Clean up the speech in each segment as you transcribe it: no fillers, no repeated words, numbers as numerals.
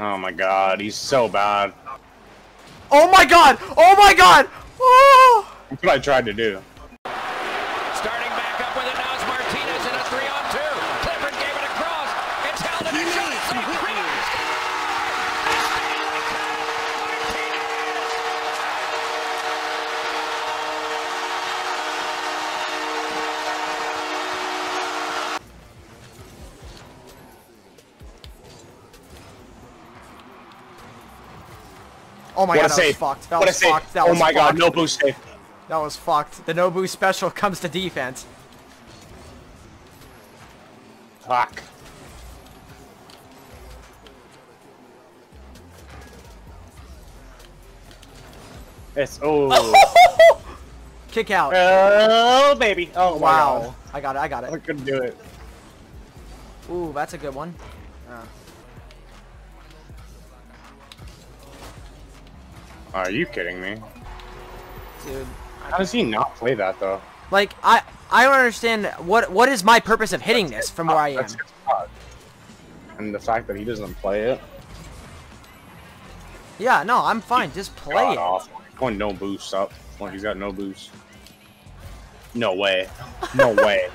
Oh my god, he's so bad. Oh my god! Oh my god! Oh! That's what I tried to do. Starting back up with it now is Martinez in a 3-on-2. Clifford gave it across. It's held in a shot. It's saved. Martinez! Oh my god, that was fucked. That was fucked. That was fucked. Oh my god, Nobu's safe. That was fucked. The Nobu special comes to defense. Fuck. It's oh. Kick out. Oh baby. Oh wow. God. I got it. I got it. I couldn't do it. Ooh, that's a good one. Are you kidding me? Dude. How does he not play that though? Like I don't understand what is my purpose of hitting this from where I am. And the fact that he doesn't play it. Yeah, no, I'm fine. Just play it. Going no boost up. Well, he's got no boost. No way. No way.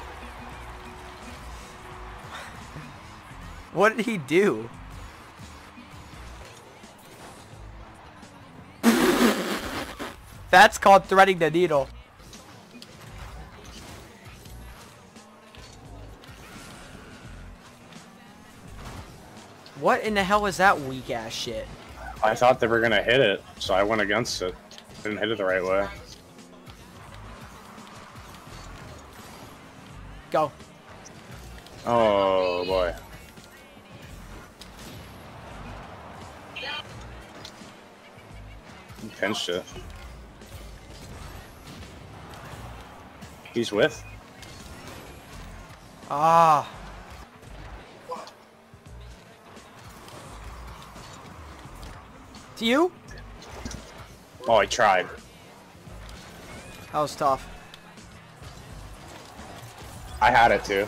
What did he do? That's called threading the needle. What in the hell was that weak ass shit? I thought they were gonna hit it, so I went against it. Didn't hit it the right way. Go. Oh boy. You pinched it. He's with. Ah. To you? Oh, I tried. That was tough. I had it too.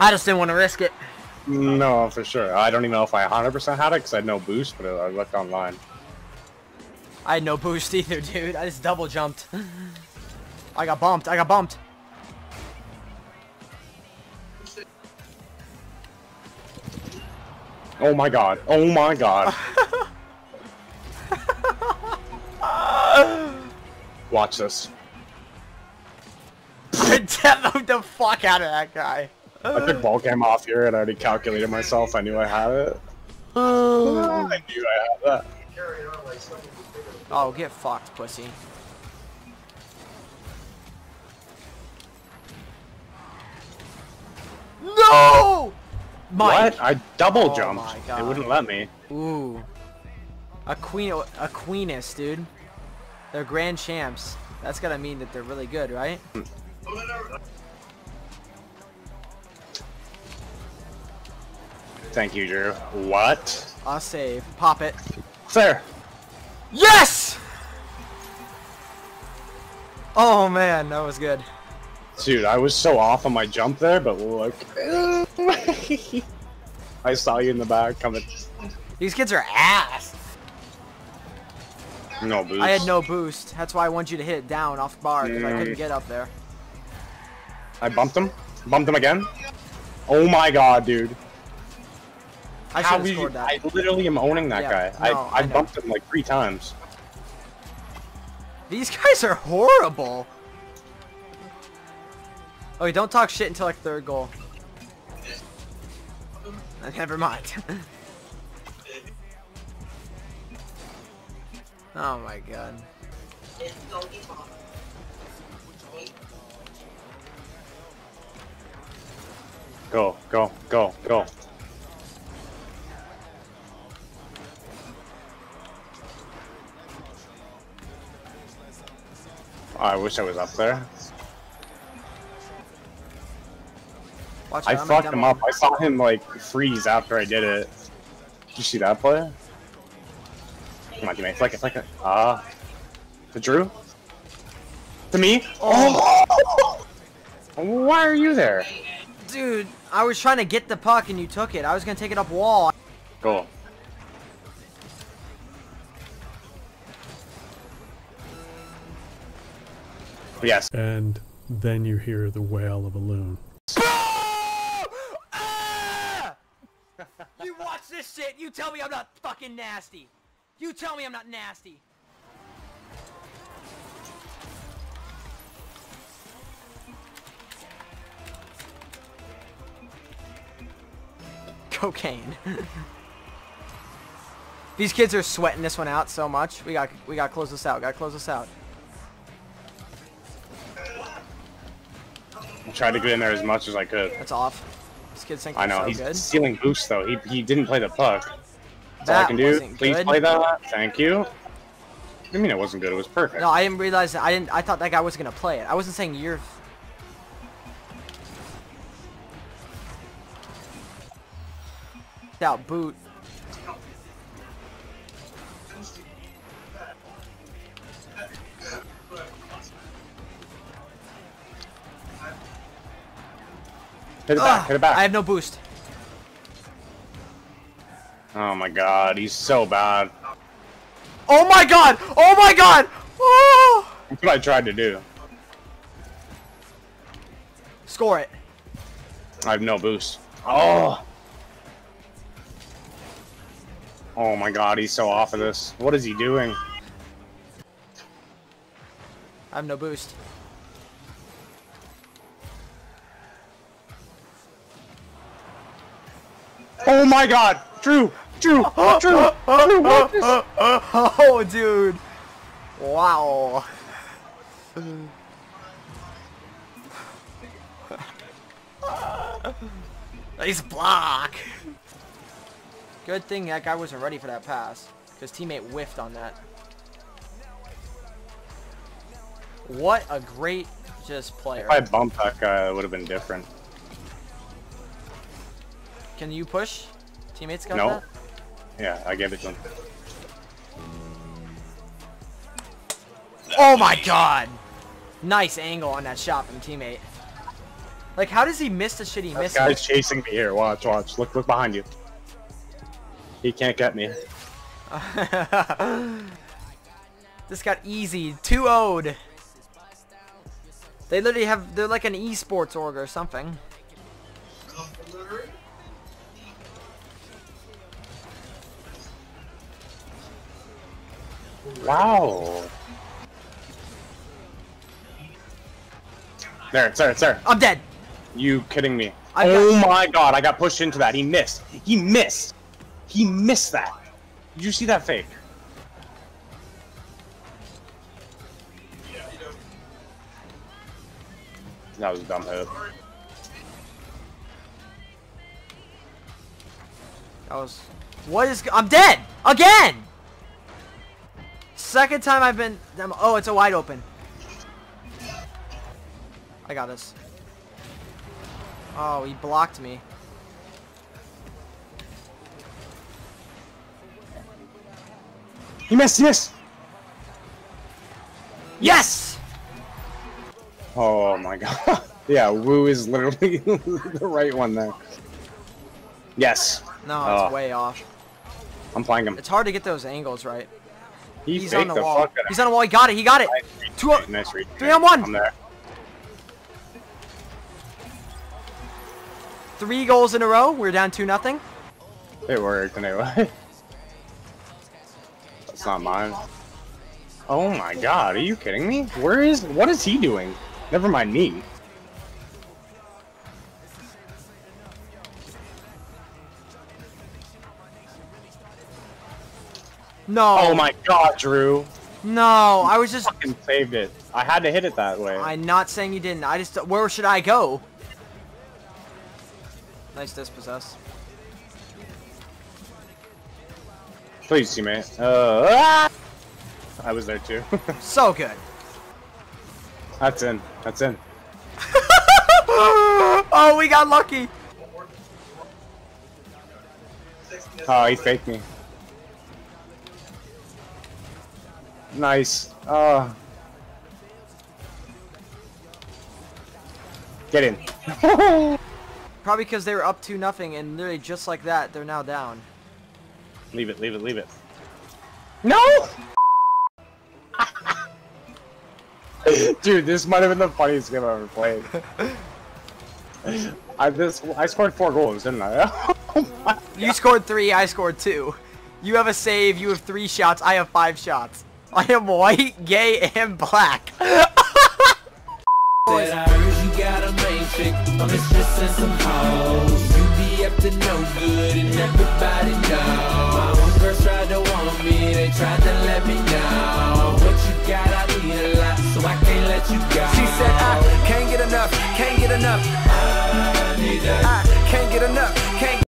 I just didn't want to risk it. No, for sure. I don't even know if I 100% had it because I had no boost, but I looked online. I had no boost either, dude. I just double jumped. I got bumped. I got bumped. Oh my god. Oh my god. Watch this. Get the fuck out of that guy. I took ball game off here and I already calculated myself. I knew I had it. I knew I had that. Oh, get fucked, pussy. No! Mike. What? I double jumped. Oh it wouldn't let me. Ooh. A queeness, dude. They're grand champs. That's gotta mean that they're really good, right? Thank you, Drew. What? I'll save. Pop it. Fair. Yes! Oh man, that was good. Dude, I was so off on my jump there, but look. I saw you in the back coming. These kids are ass. No boost. I had no boost. That's why I want you to hit it down off bar, because I couldn't get up there. I bumped him. Bumped him again. Oh my god, dude. I should have scored that. I literally am owning that guy. No, I bumped him like 3 times. These guys are horrible. Oh, okay, don't talk shit until like 3rd goal. Never mind. Oh my god. Go, go, go, go. I wish I was up there. Watch I fucked him up. I saw him like freeze after I did it. Did you see that play? Come on, teammate. Flick it, flick it. Ah. To Drew? To me? Oh! Why are you there? Dude, I was trying to get the puck and you took it. I was gonna take it up wall. Go on. Yes. And then you hear the wail of a loon. Ah! You watch this shit, you tell me I'm not fucking nasty. You tell me I'm not nasty. Cocaine. These kids are sweating this one out so much. We gotta close this out. Gotta close this out. I tried to get in there as much as I could. That's off. This kid's thinking I know. So he's good. Stealing boosts though. He didn't play the puck. That's all I can do. Please good. Play that. Thank you. I mean, it wasn't good. It was perfect. No, I didn't realize that. I thought that guy wasn't gonna play it. I wasn't saying you're. Out boot. Hit it back, hit it back. I have no boost. Oh my god, he's so bad. Oh my god! Oh my god! Oh! That's what I tried to do. Score it. I have no boost. Oh! Oh my god, he's so off of this. What is he doing? I have no boost. Oh my god! Drew! Drew! Drew! Oh, dude! Wow. Nice block! Good thing that guy wasn't ready for that pass, because teammate whiffed on that. What a great just player. If I bumped that guy, it would have been different. Can you push? Teammates got that? No. Yeah, I gave it to him. Oh my god! Nice angle on that shot from teammate. Like, how does he miss the shit he missed? That guy's chasing me here. Watch, watch. Look, look behind you. He can't get me. This got easy. 2-0'd. They literally have, they're like an esports org or something. Wow. There, it's there, it's there. I'm dead. You kidding me? Oh my god, I got pushed into that. He missed. He missed. He missed that. Did you see that fake? That was a dumb hit. That was. What is? I'm dead again. Second time I've been. Oh, it's a wide open. I got this. Oh, he blocked me. He missed, yes! Yes! Oh my god. Yeah, Woo is literally the right one there. Yes. No, it's way off. I'm playing him. It's hard to get those angles right. He's on the wall. He's on the wall. He got it. He got it. Nice read. 3-on-1. I'm there. 3 goals in a row. We're down 2-0. It worked anyway. That's not mine. Oh my god, are you kidding me? Where is, what is he doing? Never mind me. No. Oh my god, Drew. No, I was just fucking saved it. I had to hit it that way. I'm not saying you didn't. I just, where should I go? Nice dispossess. Please, teammate. I was there too. So good. That's in. That's in. Oh, we got lucky. Oh, he faked me. Nice. Get in. Probably because they were up 2-0 and literally just like that, they're now down. Leave it, leave it, leave it. No! Dude, this might have been the funniest game I've ever played. I scored 4 goals, didn't I? Oh, you scored 3, I scored 2. You have a save, you have 3 shots, I have 5 shots. I am white, gay, and black.